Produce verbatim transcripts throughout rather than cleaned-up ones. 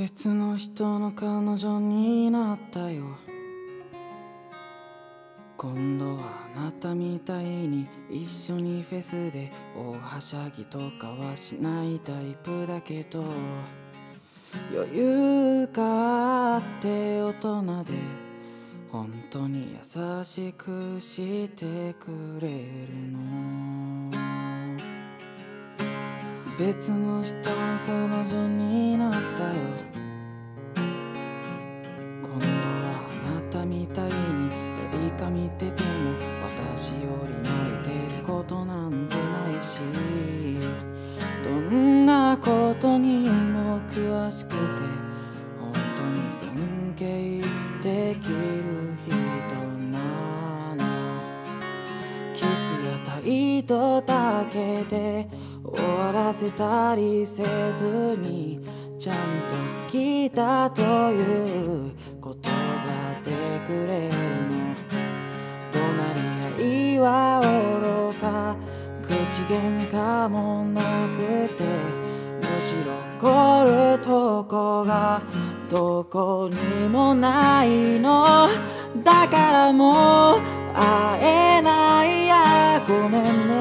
別の人の彼女になったよ。今度はあなたみたいに一緒にフェスで大はしゃぎとかはしないタイプだけど、余裕があって大人で本当に優しくしてくれるの。別の人の彼女になったよ。今度はあなたみたいに映画見てても私より泣いてることなんてないし、どんなことにも詳しくて本当に尊敬できる人なの。キスや態度だけで終わらせたりせずに、ちゃんと好きだという言葉でくれるの。怒鳴り合いは愚か、口喧嘩もなくて、むしろ怒るとこがどこにもないの。だからもう会えないや、ごめんね。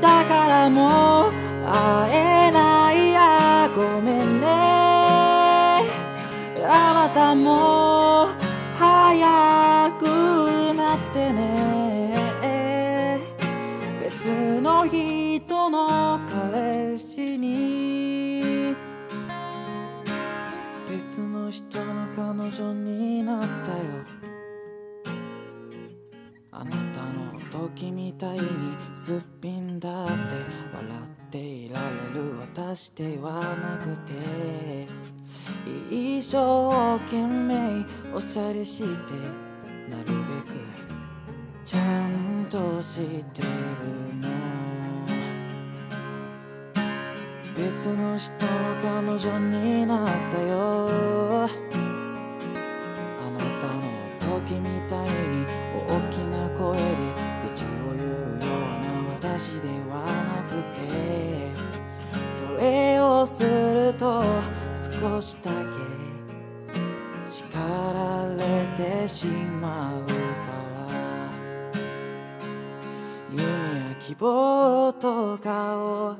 だからもう会えないや、ごめんね。あなたも早くなってね。別の人の彼氏に、別の人の彼女になったよ。あなたの時みたいにすっぴんだって笑っていられる私ではなくて、一生懸命おしゃれして、なるべくちゃんとしてるの。別の人の彼女になったよ。あなたの時みたいに大きな声で愚痴を言うような私ではなくて、それをすると少しだけ叱られてしまうから、夢や希望とかを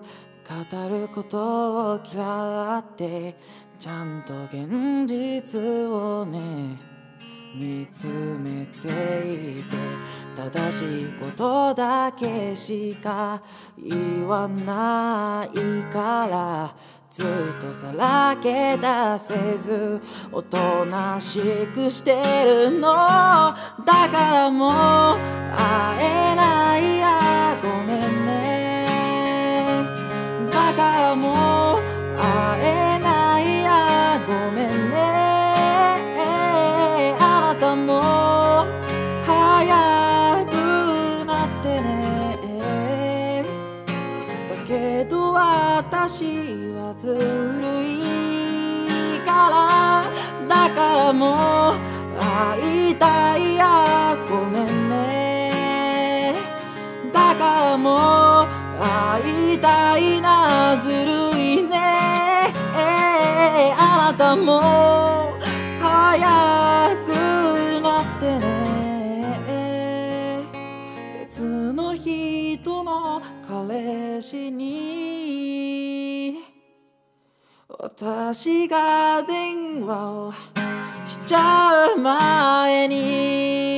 語ることを嫌って、ちゃんと現実をね見つめていて、正しいことだけしか言わないから、ずっとさらけ出せずおとなしくしてるの。だからもう会えないや、ごめんね。だからもう会えないや、ごめんね。もう早くなってね。だけど私はずるいから、だからもう会いたいや、ごめんね。だからもう会いたいな、ずるいね。あなたも早く別の人の彼氏に、私が電話をしちゃう前に。